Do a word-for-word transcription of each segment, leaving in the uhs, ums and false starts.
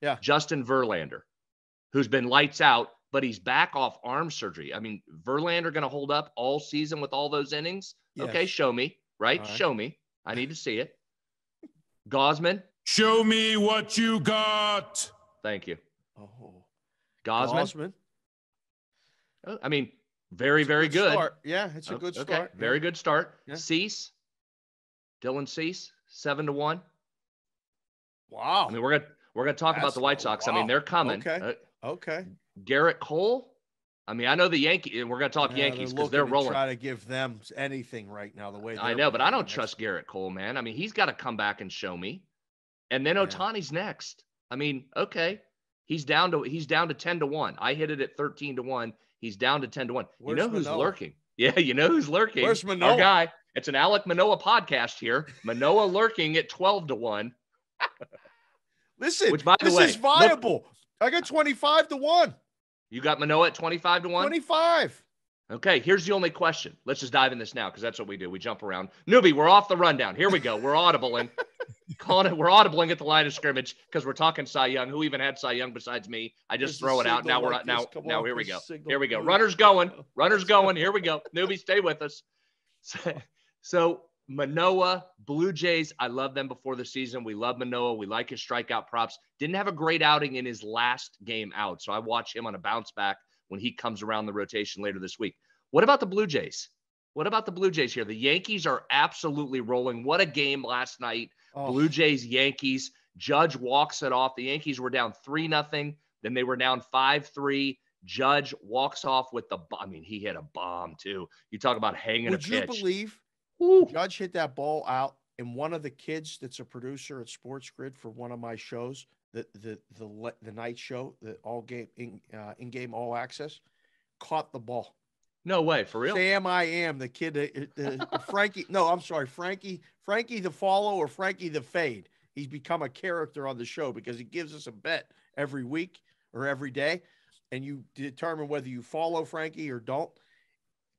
Yeah. Justin Verlander, who's been lights out, but he's back off arm surgery. I mean, Verlander going to hold up all season with all those innings? Yes. Okay, show me, right? right? Show me. I need to see it. Gausman. Show me what you got. Thank you. Oh. Gausman. Gausman. I mean, very, very good. good. Start. Yeah, it's a good okay. start. Very yeah. good start. Yeah. Cease. Dylan Cease, seven to one. Wow. I mean, we're gonna we're gonna talk That's about the White Sox. Wow. I mean, they're coming. Okay. Uh, okay. Garrett Cole. I mean, I know the Yankees. We're gonna talk yeah, Yankees because they're, they're rolling. Try to give them anything right now. The way I know, but I don't trust time. Garrett Cole, man. I mean, he's got to come back and show me. And then yeah. Otani's next. I mean, okay, he's down to he's down to ten to one. I hit it at thirteen to one. He's down to ten to one. Where's you know who's Manoah? lurking? Yeah, you know who's lurking. Where's Manoah? Our guy. It's an Alek Manoah podcast here. Manoah lurking at twelve to one. Listen, which, by the this way, is viable. Look, I got twenty-five to one. You got Manoah at twenty-five to one? twenty-five. Okay, here's the only question. Let's just dive in this now because that's what we do. We jump around. Newbie, we're off the rundown. Here we go. We're audibling. Calling it, we're audibling at the line of scrimmage because we're talking Cy Young. Who even had Cy Young besides me? I just There's throw it out. Now we're like now, now, now here we go. Here we go. Runner's going. Runner's going. Here we go. Newbie, stay with us. So, So Manoah, Blue Jays, I love them before the season. We love Manoah. We like his strikeout props. Didn't have a great outing in his last game out. So I watch him on a bounce back when he comes around the rotation later this week. What about the Blue Jays? What about the Blue Jays here? The Yankees are absolutely rolling. What a game last night. Oh. Blue Jays, Yankees. Judge walks it off. The Yankees were down three nothing. Then they were down five three. Judge walks off with the – I mean, he hit a bomb too. You talk about hanging Would a pitch. Would you believe – Ooh. Judge hit that ball out, and one of the kids that's a producer at Sports Grid for one of my shows, the the the, the night show, the all game in uh, in game all access, caught the ball. No way, for real. Sam, I am the kid. Uh, uh, Frankie, no, I'm sorry, Frankie. Frankie the follow or Frankie the fade. He's become a character on the show because he gives us a bet every week or every day, and you determine whether you follow Frankie or don't.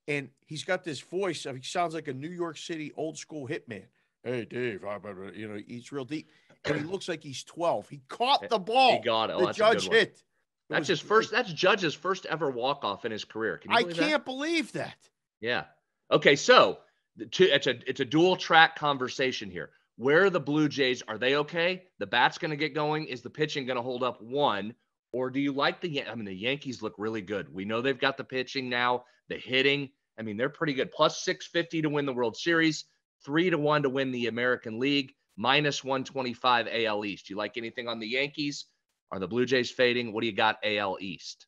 And he's got this voice of, he sounds like a New York City old school hitman. Hey, Dave, I, you know, he's real deep. And he looks like he's twelve. He caught the ball. He got it. Oh, the Judge hit. It that's was, his first, that's Judge's first ever walk-off in his career. Can you I believe can't that? believe that. Yeah. Okay. So the two, it's a, it's a dual track conversation here. Where are the Blue Jays? Are they okay? The bat's going to get going. Is the pitching going to hold up one? Or do you like the, I mean, the Yankees look really good. We know they've got the pitching now, the hitting. I mean, they're pretty good. Plus six fifty to win the World Series, three to one to win the American League, minus one twenty-five A L East. Do you like anything on the Yankees? Are the Blue Jays fading? What do you got A L East?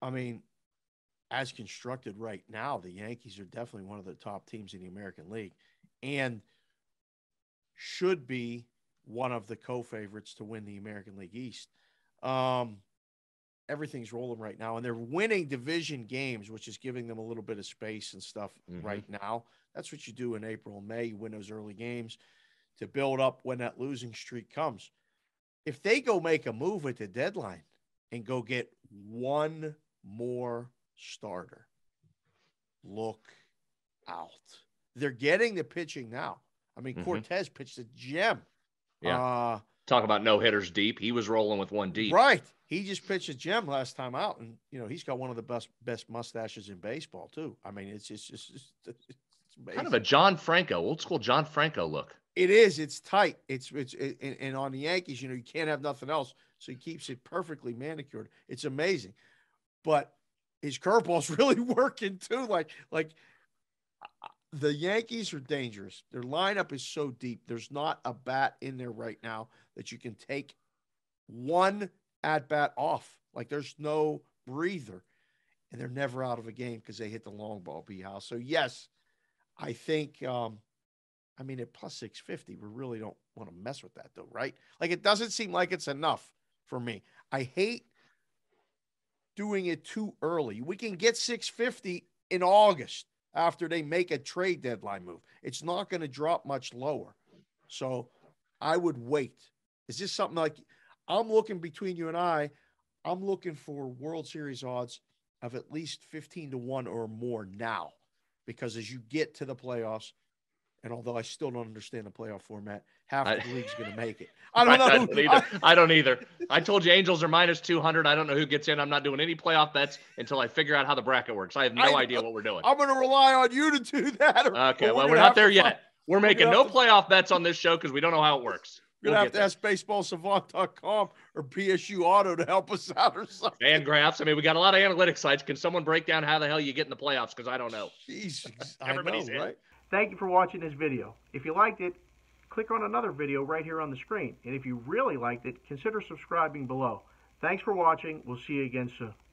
I mean, as constructed right now, the Yankees are definitely one of the top teams in the American League and should be one of the co-favorites to win the American League East. Um, everything's rolling right now, and they're winning division games, which is giving them a little bit of space and stuff mm-hmm. right now. That's what you do in April and May. You win those early games to build up when that losing streak comes. If they go make a move at the deadline and go get one more starter, look out. They're getting the pitching now. I mean, mm-hmm. Cortez pitched a gem. Yeah. Uh, Talk about no hitters deep. He was rolling with one deep. Right. He just pitched a gem last time out, and you know he's got one of the best best mustaches in baseball too. I mean, it's just it's, it's, it's amazing. Kind of a John Franco, old school John Franco look. It is. It's tight. It's it's it, and, and on the Yankees, you know, you can't have nothing else, so he keeps it perfectly manicured. It's amazing, but his curveball's really working too. Like like the Yankees are dangerous. Their lineup is so deep. There's not a bat in there right now that you can take one at bat off. Like there's no breather, and they're never out of a game because they hit the long ball, B house. So yes, I think, um, I mean, at plus six fifty, we really don't want to mess with that though. Right. Like it doesn't seem like it's enough for me. I hate doing it too early. We can get six fifty in August after they make a trade deadline move. It's not going to drop much lower. So I would wait. Is this something like I'm looking between you and I, I'm looking for World Series odds of at least fifteen to one or more now, because as you get to the playoffs, and although I still don't understand the playoff format, half I, the league's going to make it. I don't I, know. I don't, either. I don't either. I told you Angels are minus two hundred. I don't know who gets in. I'm not doing any playoff bets until I figure out how the bracket works. I have no I, idea what we're doing. I'm going to rely on you to do that. Or, okay, or well, we're, we're not there yet. Find, we're making no to, playoff bets on this show because we don't know how it works. We're going to we'll have to there. ask baseball savant dot com or P S U Auto to help us out or something. And graphs. I mean, we got a lot of analytics sites. Can someone break down how the hell you get in the playoffs? Because I don't know. Jesus, Everybody's know, in. Right? Thank you for watching this video. If you liked it, click on another video right here on the screen. And if you really liked it, consider subscribing below. Thanks for watching. We'll see you again soon.